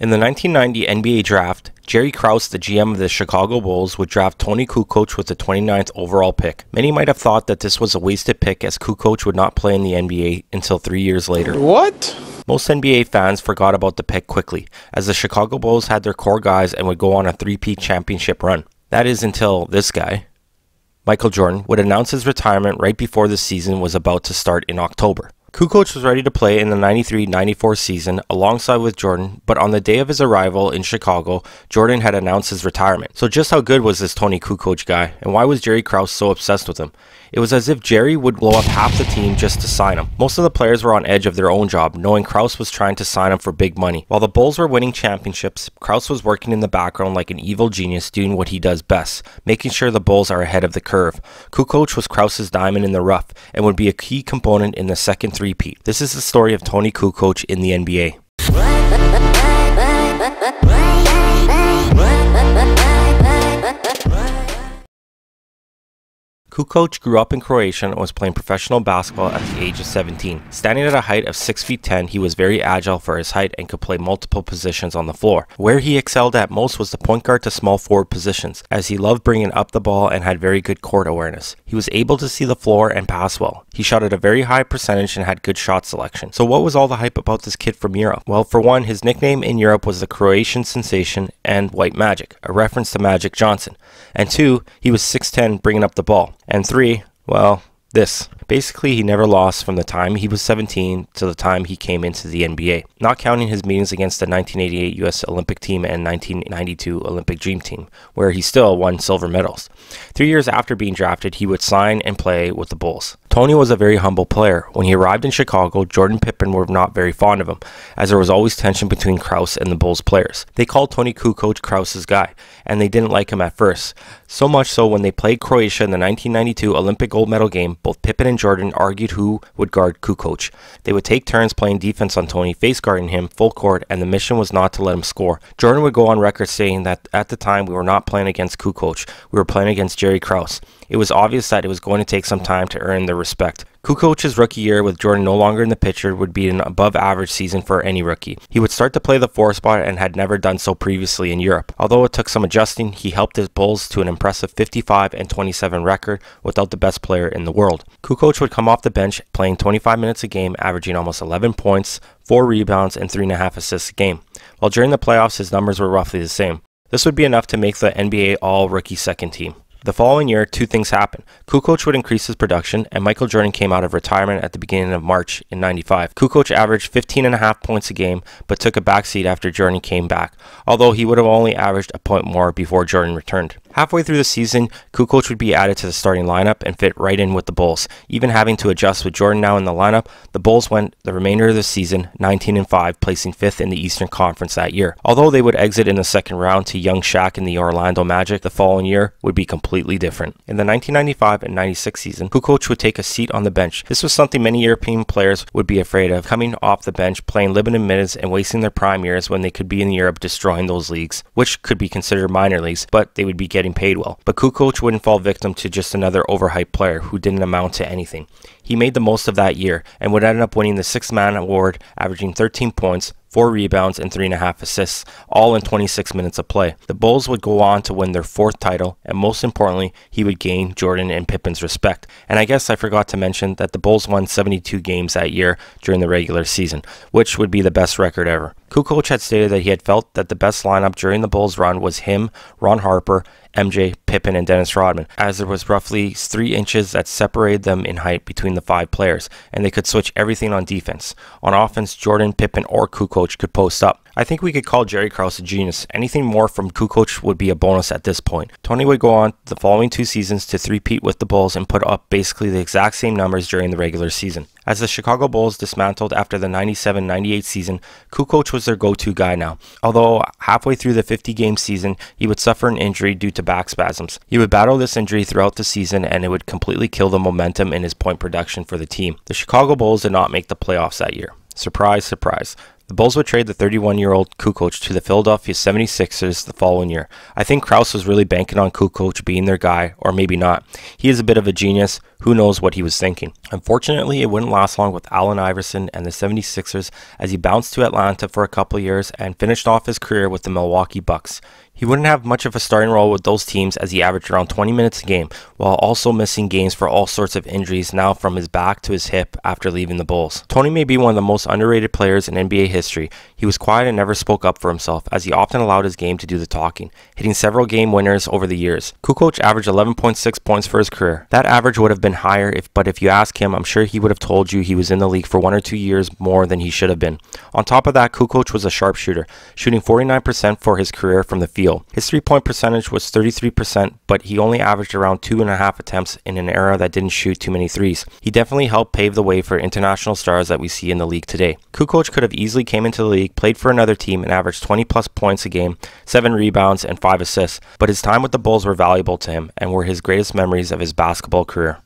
In the 1990 NBA draft, Jerry Krause, the GM of the Chicago Bulls, would draft Toni Kukoč with the 29th overall pick. Many might have thought that this was a wasted pick, as Kukoč would not play in the NBA until 3 years later. What? Most NBA fans forgot about the pick quickly, as the Chicago Bulls had their core guys and would go on a three-peat championship run. That is until this guy, Michael Jordan, would announce his retirement right before the season was about to start in October. Kukoč was ready to play in the 93-94 season alongside with Jordan, but on the day of his arrival in Chicago, Jordan had announced his retirement. So just how good was this Toni Kukoč guy, and why was Jerry Krause so obsessed with him? It was as if Jerry would blow up half the team just to sign him. Most of the players were on edge of their own job, knowing Krause was trying to sign him for big money. While the Bulls were winning championships, Krause was working in the background like an evil genius, doing what he does best, making sure the Bulls are ahead of the curve. Kukoč was Krause's diamond in the rough, and would be a key component in the second three. This is the story of Toni Kukoč in the NBA. Kukoč grew up in Croatia and was playing professional basketball at the age of 17. Standing at a height of 6 feet 10, he was very agile for his height and could play multiple positions on the floor. Where he excelled at most was the point guard to small forward positions, as he loved bringing up the ball and had very good court awareness. He was able to see the floor and pass well. He shot at a very high percentage and had good shot selection. So what was all the hype about this kid from Europe? Well, for one, his nickname in Europe was the Croatian Sensation and White Magic, a reference to Magic Johnson. And two, he was 6'10", bringing up the ball. And three, well, this. Basically, he never lost from the time he was 17 to the time he came into the NBA, not counting his meetings against the 1988 US Olympic team and 1992 Olympic Dream Team, where he still won silver medals. 3 years after being drafted, he would sign and play with the Bulls. Toni was a very humble player. When he arrived in Chicago, Jordan Pippen were not very fond of him, as there was always tension between Krause and the Bulls players. They called Toni Kukoč Krause's guy, and they didn't like him at first. So much so, when they played Croatia in the 1992 Olympic gold medal game, both Pippen and Jordan argued who would guard Kukoč. They would take turns playing defense on Toni, face guarding him full court, and the mission was not to let him score. Jordan would go on record saying that at the time we were not playing against Kukoč, we were playing against Jerry Krause. It was obvious that it was going to take some time to earn their respect. Kukoč's rookie year with Jordan no longer in the picture would be an above average season for any rookie. He would start to play the 4 spot and had never done so previously in Europe. Although it took some adjusting, he helped his Bulls to an impressive 55-27 record without the best player in the world. Kukoč would come off the bench playing 25 minutes a game, averaging almost 11 points, 4 rebounds, and 3.5 assists a game, while during the playoffs his numbers were roughly the same. This would be enough to make the NBA All-Rookie second team. The following year, two things happened. Kukoč would increase his production, and Michael Jordan came out of retirement at the beginning of March in 95. Kukoč averaged 15.5 points a game, but took a backseat after Jordan came back, although he would have only averaged a point more before Jordan returned. Halfway through the season, Kukoč would be added to the starting lineup and fit right in with the Bulls. Even having to adjust with Jordan now in the lineup, the Bulls went the remainder of the season 19-5, placing 5th in the Eastern Conference that year. Although they would exit in the second round to young Shaq and the Orlando Magic, the following year would be completely different. In the 1995 and 96 season, Kukoč would take a seat on the bench. This was something many European players would be afraid of, coming off the bench, playing limited minutes, and wasting their prime years when they could be in Europe destroying those leagues, which could be considered minor leagues, but they would be getting paid well. But Kukoč wouldn't fall victim to just another overhyped player who didn't amount to anything. He made the most of that year and would end up winning the Sixth Man award, averaging 13 points, 4 rebounds, and 3.5 assists, all in 26 minutes of play. The Bulls would go on to win their 4th title, and most importantly, he would gain Jordan and Pippen's respect. And I guess I forgot to mention that the Bulls won 72 games that year during the regular season, which would be the best record ever. Kukoč had stated that he had felt that the best lineup during the Bulls run was him, Ron Harper, MJ, Pippen, and Dennis Rodman, as there was roughly 3 inches that separated them in height between the 5 players, and they could switch everything on defense. On offense, Jordan, Pippen, or Kukoč could post up. I think we could call Jerry Krause a genius. Anything more from Kukoč would be a bonus at this point. Toni would go on the following 2 seasons to three-peat with the Bulls and put up basically the exact same numbers during the regular season. As the Chicago Bulls dismantled after the 97-98 season, Kukoč was their go-to guy now. Although halfway through the 50-game season, he would suffer an injury due to back spasms. He would battle this injury throughout the season, and it would completely kill the momentum in his point production for the team. The Chicago Bulls did not make the playoffs that year. Surprise, surprise. The Bulls would trade the 31-year-old Kukoč to the Philadelphia 76ers the following year. I think Krause was really banking on Kukoč being their guy, or maybe not. He is a bit of a genius. Who knows what he was thinking? Unfortunately, it wouldn't last long with Allen Iverson and the 76ers, as he bounced to Atlanta for a couple years and finished off his career with the Milwaukee Bucks. He wouldn't have much of a starting role with those teams, as he averaged around 20 minutes a game, while also missing games for all sorts of injuries, now from his back to his hip after leaving the Bulls. Toni may be one of the most underrated players in NBA history. He was quiet and never spoke up for himself, as he often allowed his game to do the talking, hitting several game winners over the years. Kukoč averaged 11.6 points for his career. That average would have been higher, but if you ask him, I'm sure he would have told you he was in the league for 1 or 2 years more than he should have been. On top of that, Kukoč was a sharpshooter, shooting 49% for his career from the field. His three-point percentage was 33%, but he only averaged around 2.5 attempts in an era that didn't shoot too many threes. He definitely helped pave the way for international stars that we see in the league today. Kukoč could have easily came into the league, played for another team, and averaged 20-plus points a game, 7 rebounds, and 5 assists, but his time with the Bulls were valuable to him and were his greatest memories of his basketball career.